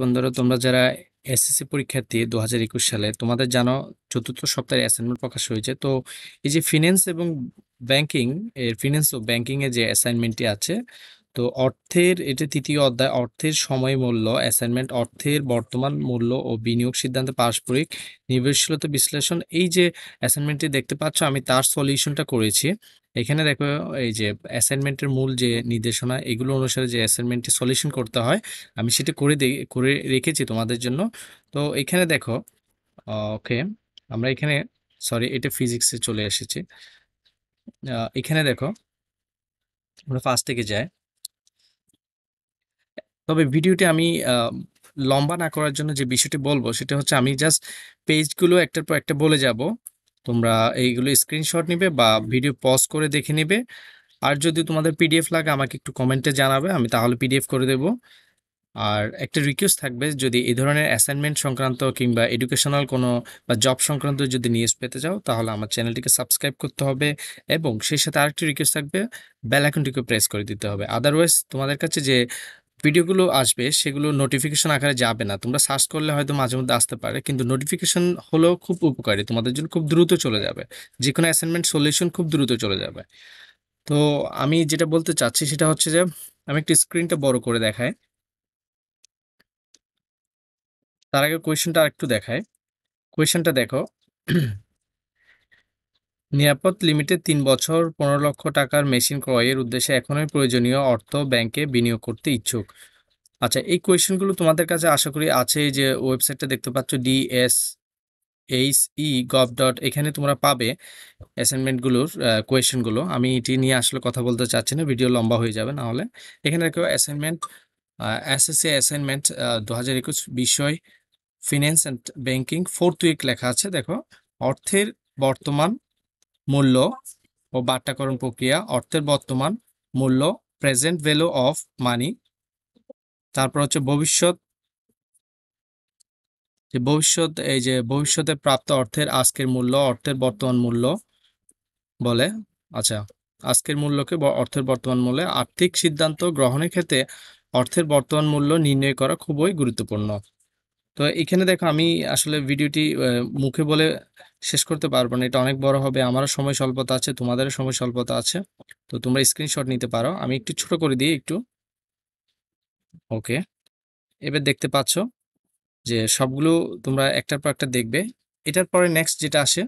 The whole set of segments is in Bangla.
বন্ধুরা তোমরা যারা এসএসসি পরীক্ষার্থী 2021 সালে তোমাদের জানো চতুর্থ সপ্তাহের অ্যাসাইনমেন্ট প্রকাশ হয়েছে। তো এই যে ফিন্যান্স এবং ব্যাংকিং এর ফিন্যান্স ও ব্যাংকিং এ যে অ্যাসাইনমেন্টটি আছে, তো অর্থের এটা তৃতীয় অধ্যায়, অর্থের সময় মূল্য অ্যাসাইনমেন্ট, অর্থের বর্তমান মূল্য ও বিনিয়োগ সিদ্ধান্তে পারস্পরিক নির্ভরশীলতা বিশ্লেষণ। এই যে অ্যাসাইনমেন্টটি দেখতে পাচ্ছ আমি তার সলিউশনটা করেছি। এখানে দেখো এই যে অ্যাসাইনমেন্টের মূল যে নির্দেশনা এগুলো অনুসারে যে অ্যাসাইনমেন্টটি সলিউশন করতে হয় আমি সেটা করে রেখেছি তোমাদের জন্য। তো এখানে দেখো ওকে আমরা এখানে সরি এটা ফিজিক্সে চলে এসেছি। এখানে দেখো আমরা ফার্স্ট থেকে যাই, তবে ভিডিওটি আমি লম্বা না করার জন্য যে বিষয়টি বলবো সেটা হচ্ছে আমি জাস্ট পেজগুলো একটার পর একটা বলে যাব, তোমরা এইগুলো স্ক্রিনশট নেবে বা ভিডিও পজ করে দেখে নেবে। আর যদি তোমাদের পিডিএফ লাগে আমাকে একটু কমেন্টে জানাবে, আমি তাহলে পিডিএফ করে দেব। আর একটা রিকোয়েস্ট থাকবে, যদি এই ধরনের অ্যাসাইনমেন্ট সংক্রান্ত কিংবা এডুকেশনাল কোনো বা জব সংক্রান্ত যদি নিউজ পেতে চাও তাহলে আমার চ্যানেলটিকে সাবস্ক্রাইব করতে হবে এবং সেই সাথে আরেকটি রিকোয়েস্ট থাকবে বেল আইকনটিকে প্রেস করে দিতে হবে। আদারওয়াইজ তোমাদের কাছে যে ভিডিওগুলো আসবে সেগুলো নোটিফিকেশন আকারে যাবে না, তোমরা সার্চ করলে হয়তো মাঝে মধ্যে আসতে পারে কিন্তু নোটিফিকেশন হলো খুব উপকারী তোমাদের জন্য, খুব দ্রুত চলে যাবে যে কোনো অ্যাসাইনমেন্ট সলিউশন খুব দ্রুত চলে যাবে। তো আমি যেটা বলতে চাচ্ছি সেটা হচ্ছে যে আমি একটু স্ক্রিনটা বড় করে দেখাই, তার আগে কোয়েশনটা আরেকটু দেখাই। কোয়েশনটা দেখো, নিরাপদ লিমিটে 3 বছর 15 লক্ষ টাকার মেশিন ক্রয়ের উদ্দেশ্যে এখনই প্রয়োজনীয় অর্থ ব্যাংকে বিনিয়োগ করতে ইচ্ছুক। আচ্ছা এই কোয়েশনগুলো তোমাদের কাছে আশা করি আছে, যে ওয়েবসাইটটা দেখতে পাচ্ছ DSHE.gov. এখানে তোমরা পাবে অ্যাসাইনমেন্টগুলোর কোয়েশনগুলো। আমি এটি নিয়ে আসলে কথা বলতে চাচ্ছি না, ভিডিও লম্বা হয়ে যাবে নাহলে। এখানে দেখো অ্যাসাইনমেন্ট SSC অ্যাসাইনমেন্ট 2021 বিষয় finance and banking 4th week লেখা আছে। দেখো অর্থের বর্তমান মূল্য ও বাট্টাকরণ প্রক্রিয়া, অর্থের বর্তমান মূল্য প্রেজেন্ট ভ্যালু অফ মানি, তারপর হচ্ছে ভবিষ্যৎ এই যে ভবিষ্যতে প্রাপ্ত অর্থের আজকের মূল্য অর্থের বর্তমান মূল্য বলে। আচ্ছা আজকের মূল্যকে অর্থের বর্তমান মূল্যে, আর্থিক সিদ্ধান্ত গ্রহণের ক্ষেত্রে অর্থের বর্তমান মূল্য নির্ণয় করা খুবই গুরুত্বপূর্ণ। তো এখানে দেখো আমি আসলে ভিডিওটি মুখে বলে শেষ করতে পারবো না, এটা অনেক বড় হবে, আমারও সময় স্বল্পতা আছে তোমাদের সময় স্বল্পতা আছে, তো তোমরা স্ক্রিনশট নিতে পারো। আমি একটু ছোট করে দিই একটু, ওকে। এবার দেখতে পাচ্ছ যে সবগুলো তোমরা একটার পর একটা দেখবে, এটার পরে নেক্সট যেটা আসে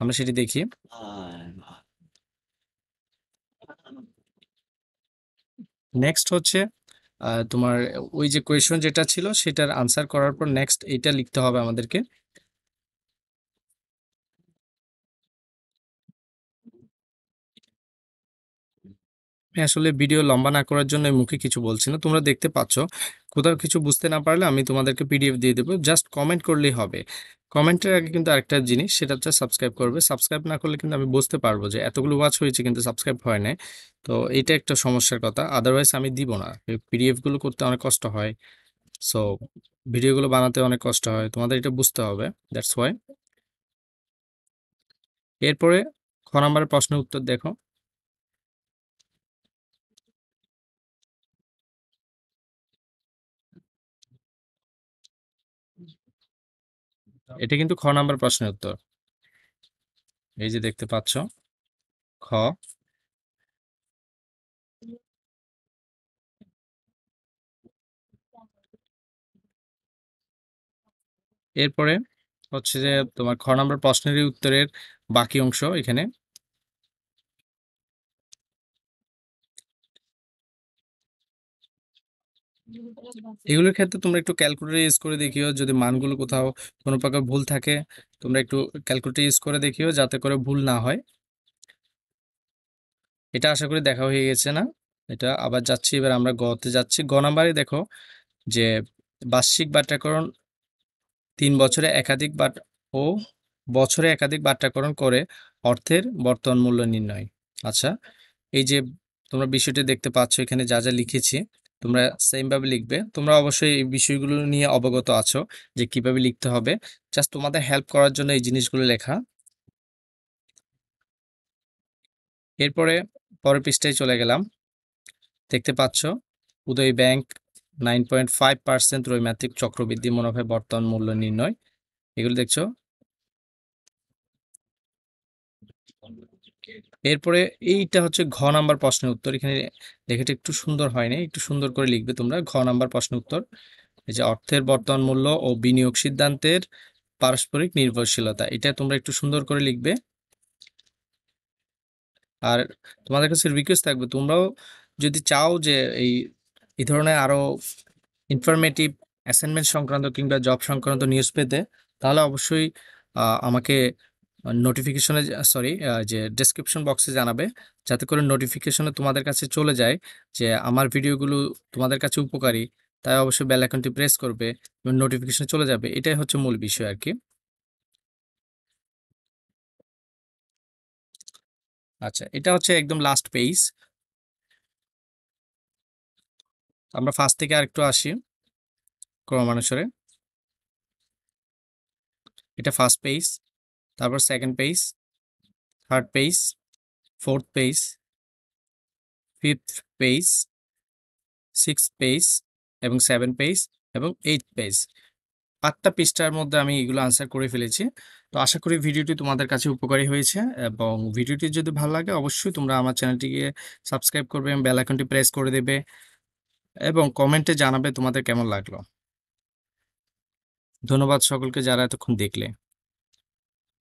আমরা সেটি দেখি। নেক্সট হচ্ছে তোমার ওই যে কোয়েশন যেটা ছিল সেটার আনসার করার পর নেক্সট এটা লিখতে হবে আমাদেরকে। আসলে ভিডিও লম্বা না করার জন্য মুখে কিছু বলছি না, তোমরা দেখতে পাচ্ছ। কোথাও কিছু বুঝতে না পারলে আমি তোমাদেরকে পিডিএফ দিয়ে দেবো, জাস্ট কমেন্ট করলেই হবে। কমেন্টের আগে কিন্তু আরেকটা জিনিস, সেটা হচ্ছে সাবস্ক্রাইব করবে, সাবস্ক্রাইব না করলে কিন্তু আমি বুঝতে পারবো যে এতগুলো ওয়াচ হয়েছে কিন্তু সাবস্ক্রাইব হয় না, তো এটা একটা সমস্যার কথা। আদারওয়াইজ আমি দিব না, পিডিএফগুলো করতে অনেক কষ্ট হয়, সো ভিডিওগুলো বানাতে অনেক কষ্ট হয়, তোমাদের এটা বুঝতে হবে, দ্যাটস ওয়াই। এরপরে খ নম্বরের প্রশ্নের উত্তর দেখো, এটা কিন্তু খ নাম্বার প্রশ্নের উত্তর, এই যে দেখতে পাচ্ছ খ। এরপরে হচ্ছে যে তোমার খ নাম্বার প্রশ্নের উত্তরের বাকি অংশ এখানে। এগুলোর ক্ষেত্রে তোমরা একটু ক্যালকুলেটর ইউজ করে দেখিও, যদি মানগুলো কোথাও কোনো প্রকার ভুল থাকে তোমরা একটু ক্যালকুলেটর ইউজ করে দেখিও যাতে করে ভুল না হয়। এটা আশা করি দেখা হয়ে গেছে না, এটা আবার যাচ্ছি, এবার আমরা গতে যাচ্ছি। গ নাম্বারে দেখো যে বার্ষিক বাট্টাকরণ 3 বছরে একাধিক ও বছরে একাধিক বাট্টাকরণ করে অর্থের বর্তমান মূল্য নির্ণয়। আচ্ছা এই যে তোমরা বিষয়টি দেখতে পাচ্ছ এখানে যা যা লিখেছি তোমরা সেমভাবে লিখবে, তোমরা অবশ্যই এই বিষয়গুলো নিয়ে অবগত আছো যে কিভাবে লিখতে হবে, জাস্ট তোমাদের হেল্প করার জন্য এই জিনিসগুলো লেখা। এরপরে পরের পৃষ্ঠায় চলে গেলাম, দেখতে পাচ্ছ উদয় ব্যাংক 9.5% त्रैमासिक चक्रवृद्धि मुनाफा बर्तमान मूल्य निर्णय एगुलो देखो। एरपরে এইটা হচ্ছে ঘ নাম্বার প্রশ্নের উত্তর। এখানে লেখাটা একটু সুন্দর হয় না, একটু সুন্দর করে লিখবে তোমরা। ঘ নাম্বার প্রশ্ন উত্তর, এই যে অর্থের বর্তমান মূল্য ও বিনিয়োগ সিদ্ধান্তের পারস্পরিক নির্ভরশীলতা, এটা তোমরা একটু সুন্দর করে লিখবে। আর তোমাদের কাছে রিকোয়েস্ট থাকবে, তোমরাও যদি চাও যে এই ধরনের আরো ইনফরমেটিভ অ্যাসাইনমেন্ট সংক্রান্ত কিংবা জব সংক্রান্ত নিউজ পেতে, তাহলে অবশ্যই আমাকে নোটিফিকেশনে সরি যে ডেসক্রিপশন বক্সে জানাবে, যাতে করে নোটিফিকেশনে তোমাদের কাছে চলে যায় যে আমার ভিডিওগুলো তোমাদের কাছে উপকারী। তাই অবশ্যই বেল আইকনটি প্রেস করবে এবং নোটিফিকেশন চলে যাবে, এটাই হচ্ছে মূল বিষয় আর কি। আচ্ছা, এটা হচ্ছে একদম লাস্ট পেজ। আমরা ফার্স্ট থেকে আরেকটু আসি ক্রমানুসারে। এটা ফার্স্ট পেজ, তারপর second page, third page, fourth page, fifth page, six page এবং সেভেন পেজ এবং এইট পেজ। 8টা পেজটার মধ্যে আমি এগুলো আনসার করে ফেলেছি। তো আশা করি ভিডিওটি তোমাদের কাছে উপকারী হয়েছে, এবং ভিডিওটি যদি ভালো লাগে অবশ্যই তোমরা আমার চ্যানেলটিকে সাবস্ক্রাইব করবে এবং বেল আইকনটি প্রেস করে দেবে এবং কমেন্টে জানাবে তোমাদের কেমন লাগলো। ধন্যবাদ সকলকে যারা এতক্ষণ দেখলে।